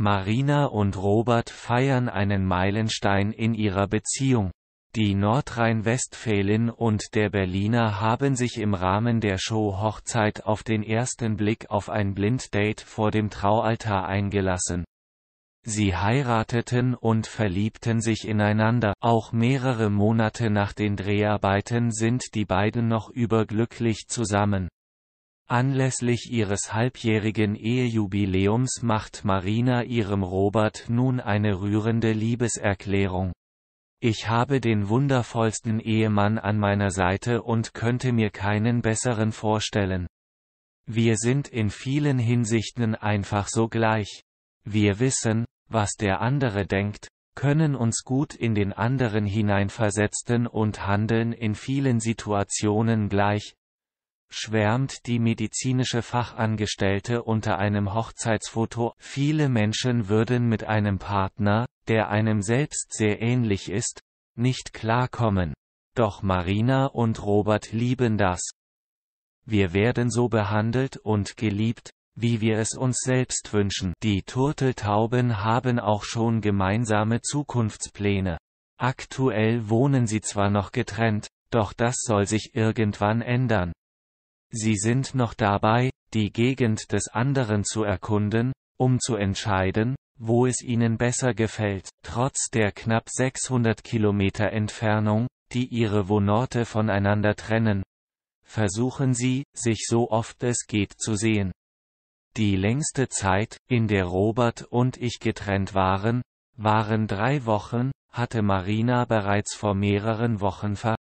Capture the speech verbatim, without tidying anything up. Marina und Robert feiern einen Meilenstein in ihrer Beziehung. Die Nordrhein-Westfälin und der Berliner haben sich im Rahmen der Show Hochzeit auf den ersten Blick auf ein Blinddate vor dem Traualtar eingelassen. Sie heirateten und verliebten sich ineinander. Auch mehrere Monate nach den Dreharbeiten sind die beiden noch überglücklich zusammen. Anlässlich ihres halbjährigen Ehejubiläums macht Marina ihrem Robert nun eine rührende Liebeserklärung. Ich habe den wundervollsten Ehemann an meiner Seite und könnte mir keinen besseren vorstellen. Wir sind in vielen Hinsichten einfach so gleich. Wir wissen, was der andere denkt, können uns gut in den anderen hineinversetzen und handeln in vielen Situationen gleich, schwärmt die medizinische Fachangestellte unter einem Hochzeitsfoto. Viele Menschen würden mit einem Partner, der einem selbst sehr ähnlich ist, nicht klarkommen. Doch Marina und Robert lieben das. Wir werden so behandelt und geliebt, wie wir es uns selbst wünschen. Die Turteltauben haben auch schon gemeinsame Zukunftspläne. Aktuell wohnen sie zwar noch getrennt, doch das soll sich irgendwann ändern. Sie sind noch dabei, die Gegend des anderen zu erkunden, um zu entscheiden, wo es ihnen besser gefällt. Trotz der knapp sechshundert Kilometer Entfernung, die ihre Wohnorte voneinander trennen, versuchen sie, sich so oft es geht zu sehen. Die längste Zeit, in der Robert und ich getrennt waren, waren drei Wochen, hatte Marina bereits vor mehreren Wochen verlassen.